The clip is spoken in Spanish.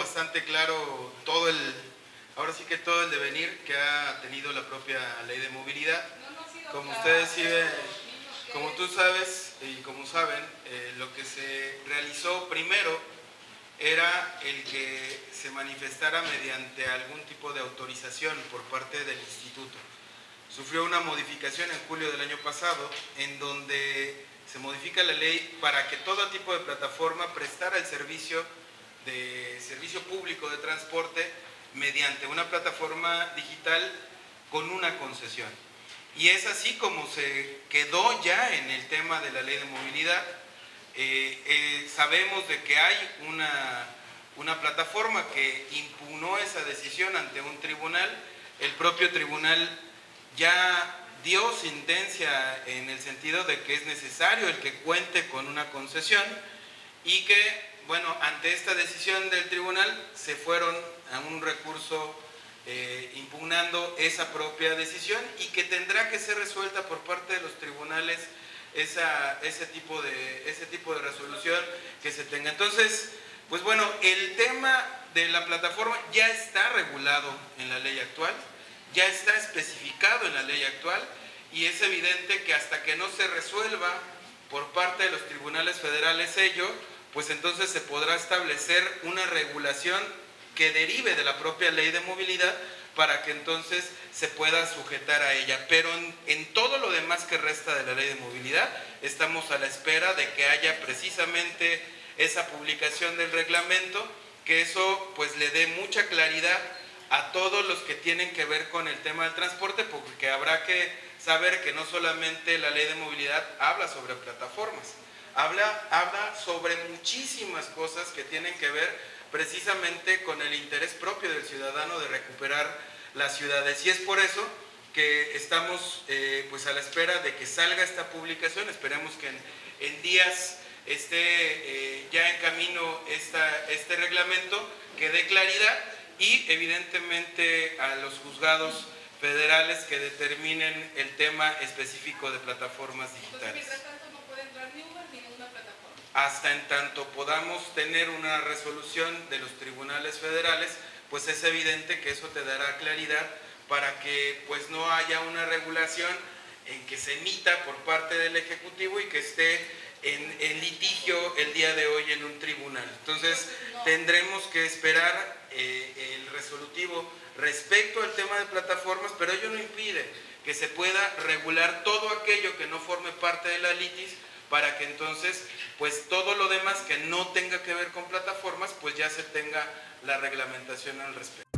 bastante claro todo el, ahora sí que todo el devenir que ha tenido la propia ley de movilidad. Como ustedes como tú sabes y como saben, lo que se realizó primero era el que se manifestara mediante algún tipo de autorización por parte del instituto. Sufrió una modificación en julio del año pasado, en donde se modifica la ley para que todo tipo de plataforma prestara el servicio público de transporte mediante una plataforma digital con una concesión. Y es así como se quedó ya en el tema de la ley de movilidad. Sabemos de que hay una plataforma que impugnó esa decisión ante un tribunal. El propio tribunal ya dio sentencia en el sentido de que es necesario el que cuente con una concesión y que, bueno, ante esta decisión del tribunal se fueron a un recurso impugnando esa propia decisión y que tendrá que ser resuelta por parte de los tribunales ese tipo de resolución que se tenga. Entonces, pues bueno, el tema de la plataforma ya está regulado en la ley actual, ya está especificado en la ley actual, y es evidente que hasta que no se resuelva por parte de los tribunales federales ello, pues entonces se podrá establecer una regulación que derive de la propia ley de movilidad para que entonces se pueda sujetar a ella. Pero en todo lo demás que resta de la ley de movilidad, estamos a la espera de que haya precisamente esa publicación del reglamento, que eso pues le dé mucha claridad a todos los que tienen que ver con el tema del transporte, porque habrá que saber que no solamente la ley de movilidad habla sobre plataformas, habla sobre muchísimas cosas que tienen que ver precisamente con el interés propio del ciudadano de recuperar las ciudades. Y es por eso que estamos pues a la espera de que salga esta publicación. Esperemos que en días esté ya en camino este reglamento que dé claridad, y evidentemente a los juzgados federales que determinen el tema específico de plataformas digitales. Entonces, mientras tanto, no puede entrar ni Uber ni ninguna plataforma. Hasta en tanto podamos tener una resolución de los tribunales federales, pues es evidente que eso te dará claridad para que pues no haya una regulación en que se emita por parte del Ejecutivo y que esté en litigio el día de hoy en un tribunal. Entonces tendremos que esperar el resolutivo respecto al tema de plataformas, pero ello no impide que se pueda regular todo aquello que no forme parte de la litis, para que entonces pues todo lo demás que no tenga que ver con plataformas pues ya se tenga la reglamentación al respecto.